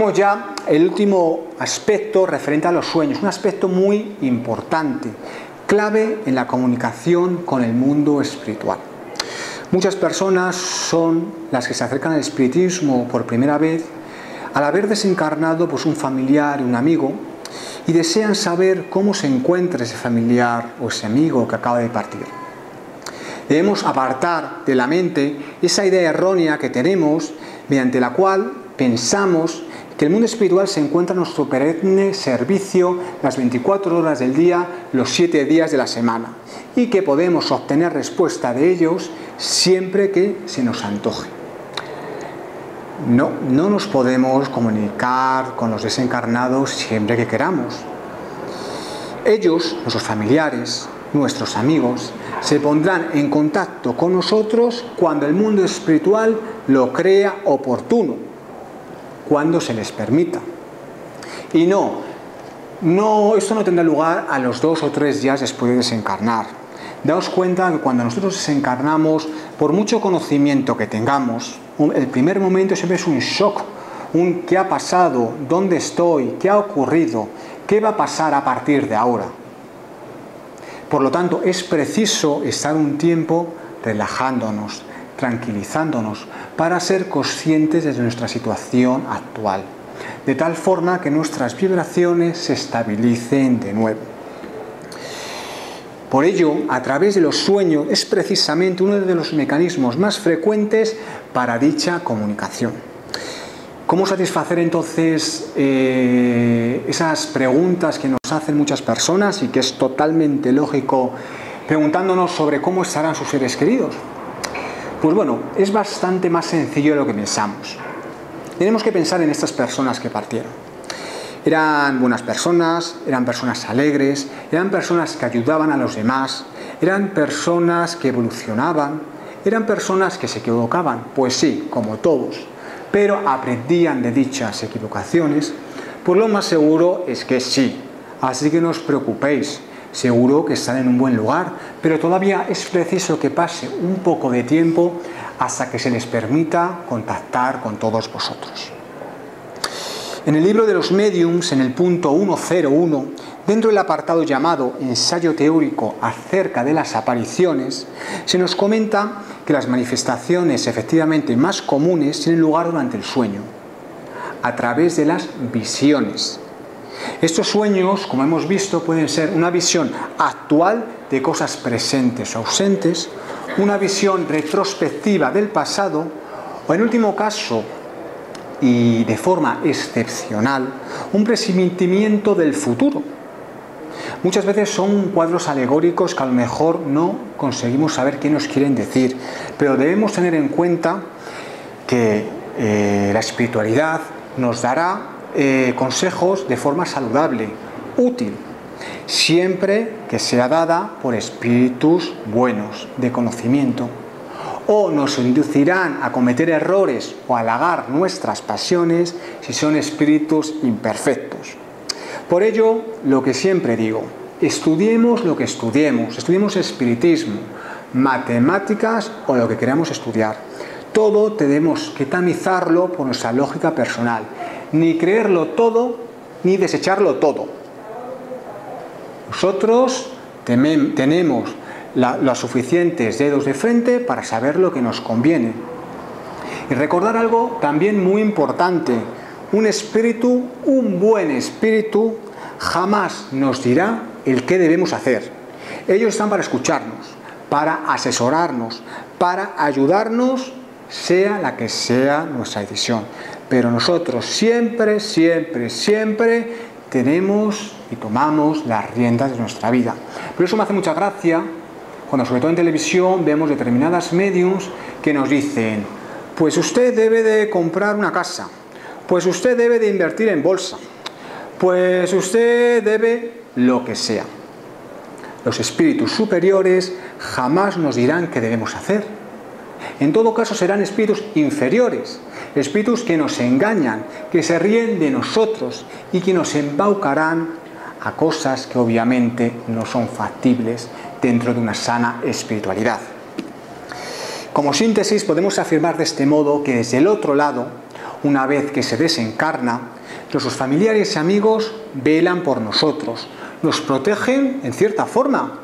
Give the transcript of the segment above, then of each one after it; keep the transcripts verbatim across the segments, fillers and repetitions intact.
Veamos ya el último aspecto referente a los sueños, un aspecto muy importante, clave en la comunicación con el mundo espiritual. Muchas personas son las que se acercan al espiritismo por primera vez al haber desencarnado pues, un familiar, un amigo, y desean saber cómo se encuentra ese familiar o ese amigo que acaba de partir. Debemos apartar de la mente esa idea errónea que tenemos, mediante la cual pensamos que el mundo espiritual se encuentra en nuestro perenne servicio las veinticuatro horas del día, los siete días de la semana, y que podemos obtener respuesta de ellos siempre que se nos antoje. No, no nos podemos comunicar con los desencarnados siempre que queramos. Ellos, nuestros familiares, nuestros amigos, se pondrán en contacto con nosotros cuando el mundo espiritual lo crea oportuno, cuando se les permita. Y no, no, esto no tendrá lugar a los dos o tres días después de desencarnar. Daos cuenta que cuando nosotros desencarnamos, por mucho conocimiento que tengamos, el primer momento siempre es un shock, un ¿qué ha pasado?, ¿dónde estoy?, ¿qué ha ocurrido?, ¿qué va a pasar a partir de ahora? Por lo tanto, es preciso estar un tiempo relajándonos, tranquilizándonos, para ser conscientes de nuestra situación actual, de tal forma que nuestras vibraciones se estabilicen de nuevo. Por ello, a través de los sueños es precisamente uno de los mecanismos más frecuentes para dicha comunicación. ¿Cómo satisfacer entonces eh, esas preguntas que nos hacen muchas personas y que es totalmente lógico, preguntándonos sobre cómo estarán sus seres queridos? Pues bueno, es bastante más sencillo de lo que pensamos. Tenemos que pensar en estas personas que partieron. Eran buenas personas, eran personas alegres, eran personas que ayudaban a los demás, eran personas que evolucionaban, eran personas que se equivocaban, pues sí, como todos, pero aprendían de dichas equivocaciones, pues lo más seguro es que sí. Así que no os preocupéis, seguro que están en un buen lugar, pero todavía es preciso que pase un poco de tiempo hasta que se les permita contactar con todos vosotros. En el libro de los médiums, en el punto uno cero uno, dentro del apartado llamado Ensayo teórico acerca de las apariciones, se nos comenta que las manifestaciones efectivamente más comunes tienen lugar durante el sueño, a través de las visiones. Estos sueños, como hemos visto, pueden ser una visión actual de cosas presentes o ausentes, una visión retrospectiva del pasado, o en último caso, y de forma excepcional, un presentimiento del futuro. Muchas veces son cuadros alegóricos que a lo mejor no conseguimos saber qué nos quieren decir, pero debemos tener en cuenta que eh, la espiritualidad nos dará eh, consejos de forma saludable, útil, siempre que sea dada por espíritus buenos, de conocimiento, o nos inducirán a cometer errores o a halagar nuestras pasiones si son espíritus imperfectos. Por ello, lo que siempre digo, estudiemos lo que estudiemos, estudiemos espiritismo, matemáticas o lo que queramos estudiar. Todo tenemos que tamizarlo por nuestra lógica personal, ni creerlo todo ni desecharlo todo. Nosotros tenemos La, los suficientes dedos de frente para saber lo que nos conviene. Y recordar algo también muy importante: un espíritu, un buen espíritu, jamás nos dirá el qué debemos hacer. Ellos están para escucharnos, para asesorarnos, para ayudarnos, sea la que sea nuestra decisión. Pero nosotros siempre, siempre, siempre tenemos y tomamos las riendas de nuestra vida. Por eso me hace mucha gracia cuando sobre todo en televisión vemos determinadas mediums que nos dicen: pues usted debe de comprar una casa, pues usted debe de invertir en bolsa, pues usted debe lo que sea. Los espíritus superiores jamás nos dirán qué debemos hacer. En todo caso serán espíritus inferiores, espíritus que nos engañan, que se ríen de nosotros y que nos embaucarán a cosas que obviamente no son factibles dentro de una sana espiritualidad. Como síntesis podemos afirmar de este modo que desde el otro lado Una vez que se desencarna, nuestros familiares y amigos velan por nosotros, nos protegen en cierta forma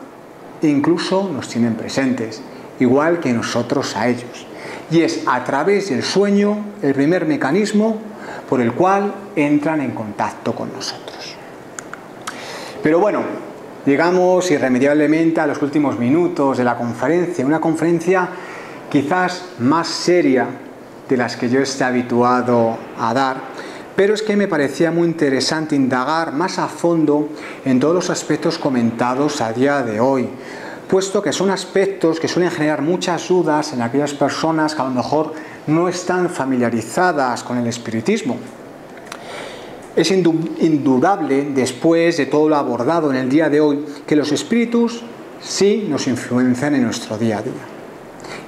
e incluso nos tienen presentes, igual que nosotros a ellos. Y es a través del sueño el primer mecanismo por el cual entran en contacto con nosotros. Pero bueno, llegamos irremediablemente a los últimos minutos de la conferencia, una conferencia quizás más seria de las que yo esté habituado a dar, pero es que me parecía muy interesante indagar más a fondo en todos los aspectos comentados a día de hoy, puesto que son aspectos que suelen generar muchas dudas en aquellas personas que a lo mejor no están familiarizadas con el espiritismo. Es indudable, después de todo lo abordado en el día de hoy, que los espíritus sí nos influencian en nuestro día a día.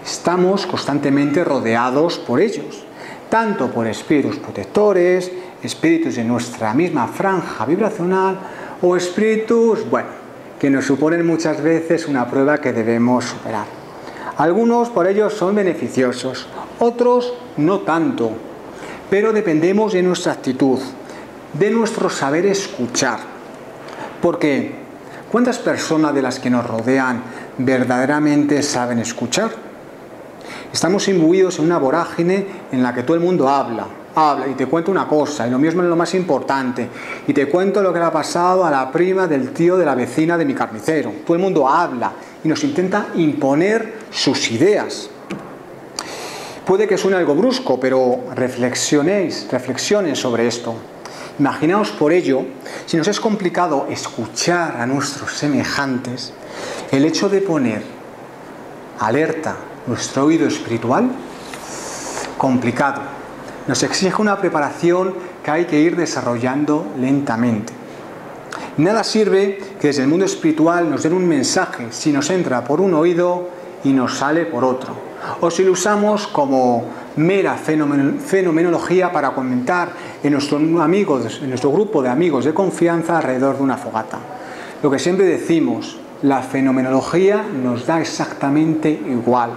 Estamos constantemente rodeados por ellos, tanto por espíritus protectores, espíritus de nuestra misma franja vibracional o espíritus, bueno, que nos suponen muchas veces una prueba que debemos superar. Algunos por ellos son beneficiosos, otros no tanto, pero dependemos de nuestra actitud, de nuestro saber escuchar, porque ¿cuántas personas de las que nos rodean verdaderamente saben escuchar? Estamos imbuidos en una vorágine en la que todo el mundo habla, habla y te cuenta una cosa, y lo mismo es lo más importante, y te cuento lo que le ha pasado a la prima del tío de la vecina de mi carnicero. Todo el mundo habla y nos intenta imponer sus ideas. Puede que suene algo brusco, pero reflexionéis, reflexionen sobre esto. Imaginaos por ello, si nos es complicado escuchar a nuestros semejantes, el hecho de poner alerta nuestro oído espiritual, complicado. Nos exige una preparación que hay que ir desarrollando lentamente. Nada sirve que desde el mundo espiritual nos den un mensaje si nos entra por un oído y nos sale por otro, o si lo usamos como mera fenomenología para comentar en nuestro, amigos, en nuestro grupo de amigos de confianza alrededor de una fogata. Lo que siempre decimos, la fenomenología nos da exactamente igual.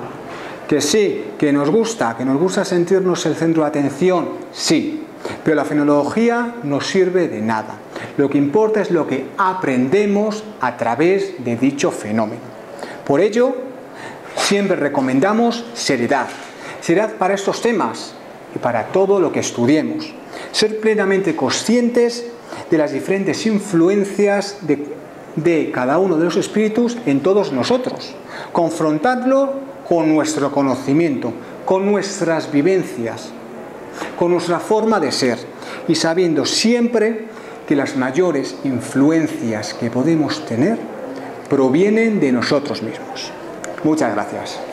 Que sí, que nos gusta, que nos gusta sentirnos el centro de atención, sí, pero la fenomenología no sirve de nada. Lo que importa es lo que aprendemos a través de dicho fenómeno. Por ello, siempre recomendamos seriedad. Seriedad para estos temas y para todo lo que estudiemos. Ser plenamente conscientes de las diferentes influencias de, de cada uno de los espíritus en todos nosotros. Confrontarlo con nuestro conocimiento, con nuestras vivencias, con nuestra forma de ser, y sabiendo siempre que las mayores influencias que podemos tener provienen de nosotros mismos. Muchas gracias.